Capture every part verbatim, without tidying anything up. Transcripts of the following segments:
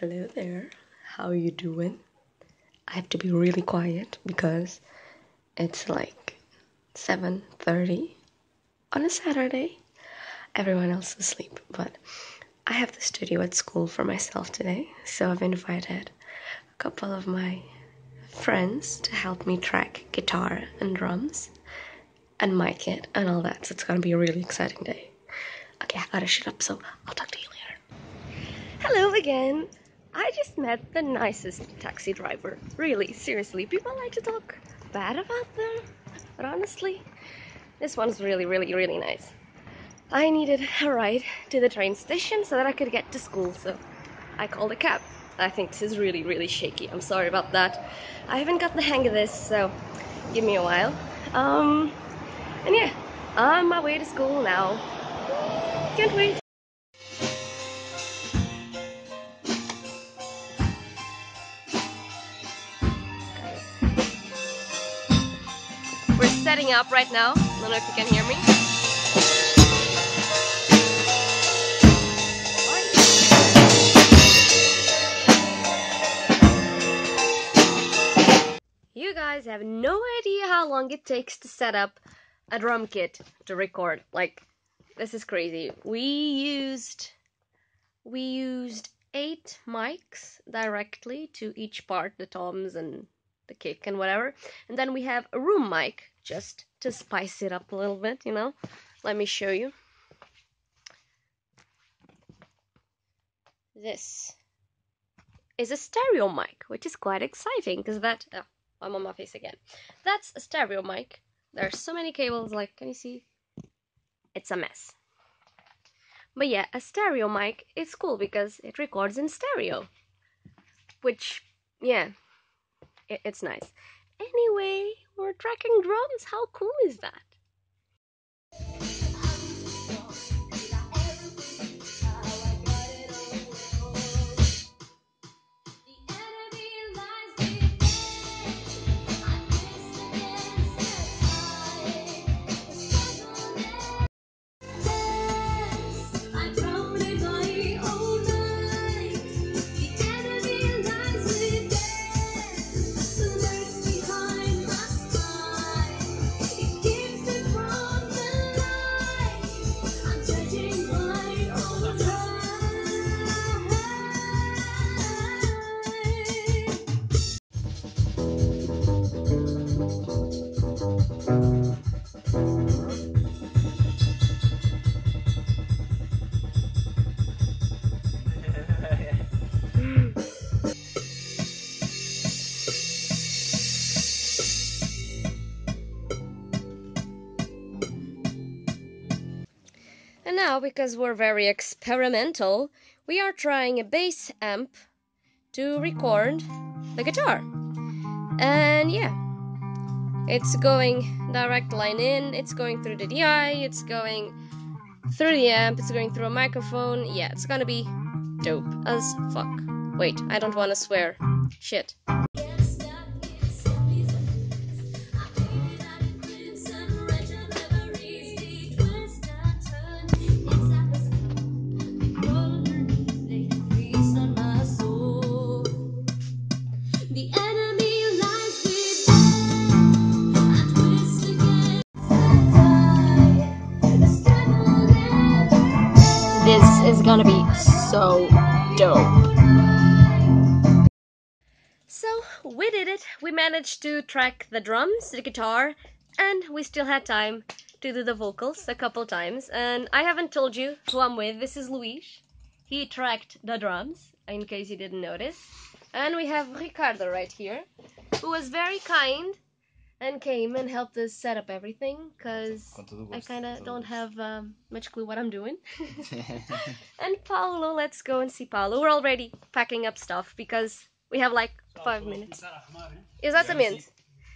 Hello there, how you doing? I have to be really quiet because it's like seven thirty on a Saturday. Everyone else is asleep, but I have the studio at school for myself today, so I've invited a couple of my friends to help me track guitar and drums and mic it and all that, so it's gonna be a really exciting day. Okay, I gotta shut up, so I'll talk to you later. Hello again. I just met the nicest taxi driver. Really, seriously, people like to talk bad about them, but honestly, this one's really, really, really nice. I needed a ride to the train station so that I could get to school, so I called a cab. I think this is really, really shaky. I'm sorry about that. I haven't got the hang of this, so give me a while. Um, and yeah, on my way to school now. Can't wait. We're setting up right now. I don't know if you can hear me. You guys have no idea how long it takes to set up a drum kit to record. Like, this is crazy. We used we used eight mics directly to each part, the toms and the kick and whatever. And then we have a room mic just to spice it up a little bit, you know. Let me show you. This is a stereo mic, which is quite exciting because that oh, I'm on my face again. That's a stereo mic. There are so many cables, like, can you see? It's a mess. But yeah, a stereo mic is cool because it records in stereo. Which, yeah, it, it's nice. Anyway, we're tracking drums. How cool is that? Now, because we're very experimental, we are trying a bass amp to record the guitar. And yeah, it's going direct line in, it's going through the D I, it's going through the amp, it's going through a microphone. Yeah, it's gonna be dope as fuck. Wait, I don't wanna swear. Shit. Is gonna be so dope. So we did it. We managed to track the drums, the guitar, and we still had time to do the vocals a couple times. And I haven't told you who I'm with. This is Luis. He tracked the drums, in case you didn't notice. And we have Ricardo right here, who was very kind and came and helped us set up everything, because I kind of don't have um, much clue what I'm doing. And Paulo, let's go and see Paulo. We're already packing up stuff because we have like five minutes. Is that the mint?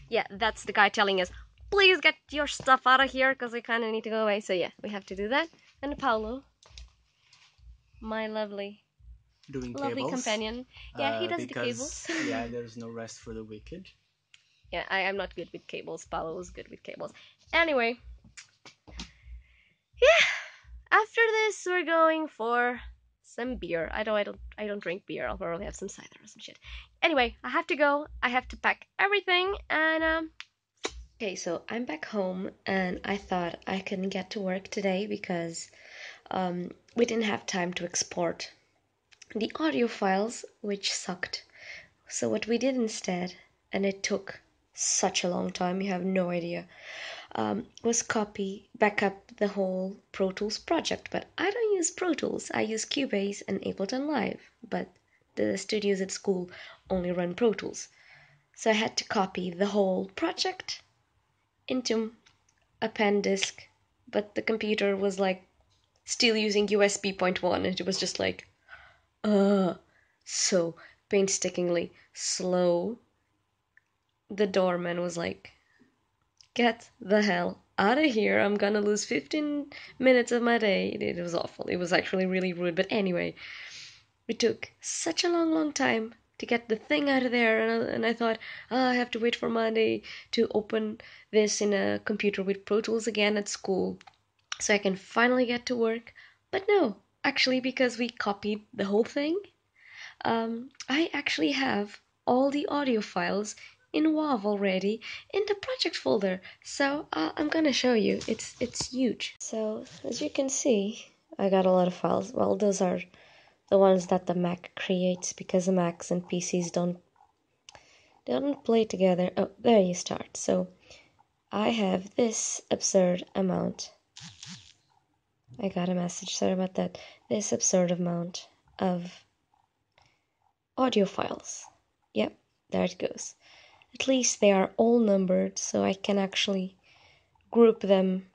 Yeah, that's the guy telling us, please get your stuff out of here because we kind of need to go away. So yeah, we have to do that. And Paulo, my lovely, doing lovely cables. companion. Yeah, uh, he does because, the cables. Yeah, there's no rest for the wicked. Yeah, I, I'm not good with cables. Paulo was good with cables. Anyway, yeah, after this, we're going for some beer. I don't, I don't, I don't drink beer. I'll probably have some cider or some shit. Anyway, I have to go. I have to pack everything, and um. Okay, so I'm back home, and I thought I couldn't get to work today because um, we didn't have time to export the audio files, which sucked. So what we did instead, and it took such a long time, you have no idea, um, was copy, back up the whole Pro Tools project. But I don't use Pro Tools, I use Cubase and Ableton Live, but the studios at school only run Pro Tools. So I had to copy the whole project into a pen disk, but the computer was like still using U S B point one, and it was just like uh so painstakingly slow. The doorman was like, "Get the hell out of here, I'm gonna lose fifteen minutes of my day." It was awful. It was actually really rude, but anyway, it took such a long long time to get the thing out of there, and I, and I thought, oh, I have to wait for Monday to open this in a computer with Pro Tools again at school so I can finally get to work. But no, actually, because we copied the whole thing, um, I actually have all the audio files in WAV already in the project folder, so uh, I'm gonna show you. It's, it's huge. So as you can see, I got a lot of files. Well, those are the ones that the Mac creates, because the Macs and P Cs don't they don't play together. Oh, there you start. So I have this absurd amount. I got a message, sorry about that. This absurd amount of audio files. Yep, there it goes. At least they are all numbered, so I can actually group them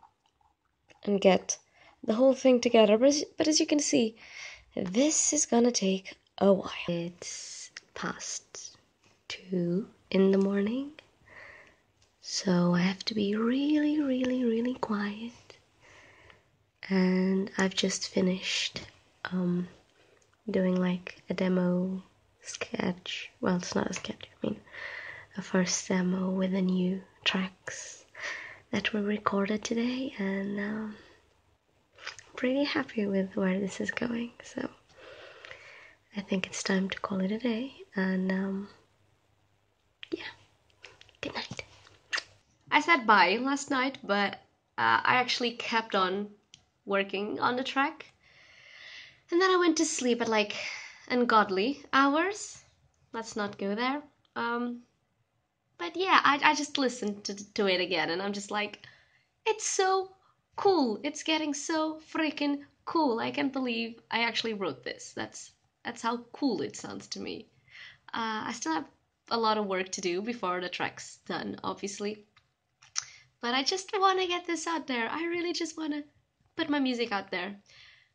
and get the whole thing together. But as, but as you can see, this is gonna take a while. It's past two in the morning, so I have to be really, really, really quiet. And I've just finished um, doing like a demo sketch. Well, it's not a sketch, I mean, a first demo with the new tracks that were recorded today, and um, pretty happy with where this is going, so I think it's time to call it a day, and um, yeah, good night. I said bye last night, but uh, I actually kept on working on the track, and then I went to sleep at like ungodly hours. Let's not go there. Um, but yeah, I, I just listened to, to it again, and I'm just like, it's so cool. It's getting so freaking cool. I can't believe I actually wrote this. That's that's how cool it sounds to me. Uh, I still have a lot of work to do before the track's done, obviously. But I just want to get this out there. I really just want to put my music out there.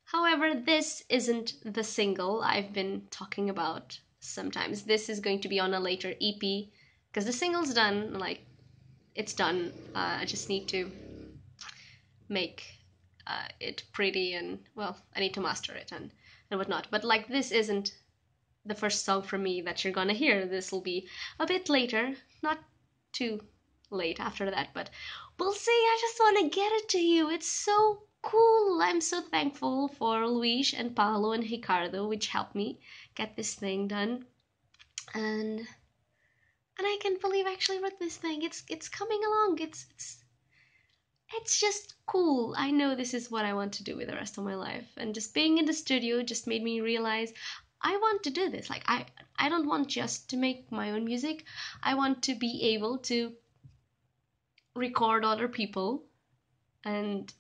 However, this isn't the single I've been talking about sometimes. This is going to be on a later E P, because the single's done. Like, it's done. Uh, I just need to make uh, it pretty, and well, I need to master it and, and whatnot. But like, this isn't the first song from me that you're gonna hear. This will be a bit later, not too late after that, but we'll see. I just wanna get it to you. It's so cool. I'm so thankful for Luis and Paulo and Ricardo, which helped me get this thing done. And and I can't believe I actually wrote this thing. It's it's coming along. It's it's It's just cool. I know this is what I want to do with the rest of my life. And just being in the studio just made me realize I want to do this. Like, I, I don't want just to make my own music. I want to be able to record other people. And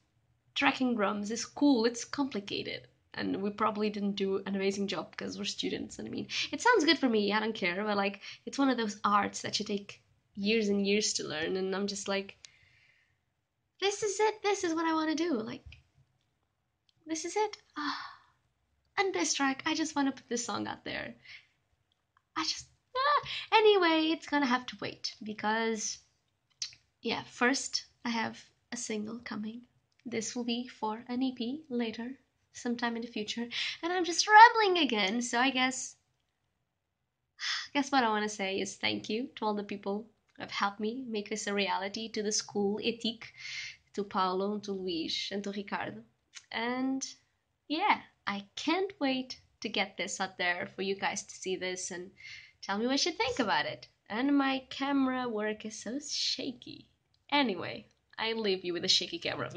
tracking drums is cool. It's complicated. And we probably didn't do an amazing job because we're students. And I mean, it sounds good for me. I don't care. But like, it's one of those arts that you take years and years to learn. And I'm just like, this is it. This is what I want to do. Like, this is it. Oh. And this track, I just want to put this song out there. I just... Ah. Anyway, it's going to have to wait because, yeah, first I have a single coming. This will be for an E P later, sometime in the future. And I'm just rambling again. So I guess... I guess what I want to say is thank you to all the people who have helped me make this a reality, to the school, ETIC, to Paulo, to Luis, and to Ricardo. And yeah, I can't wait to get this out there for you guys to see this and tell me what you think about it. And my camera work is so shaky. Anyway, I leave you with a shaky camera.